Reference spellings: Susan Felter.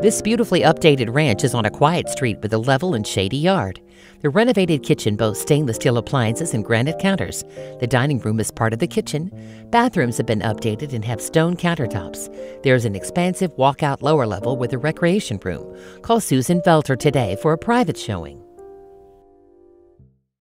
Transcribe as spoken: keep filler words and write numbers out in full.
This beautifully updated ranch is on a quiet street with a level and shady yard. The renovated kitchen boasts stainless steel appliances and granite counters. The dining room is part of the kitchen. Bathrooms have been updated and have stone countertops. There is an expansive walkout lower level with a recreation room. Call Susan Felter today for a private showing.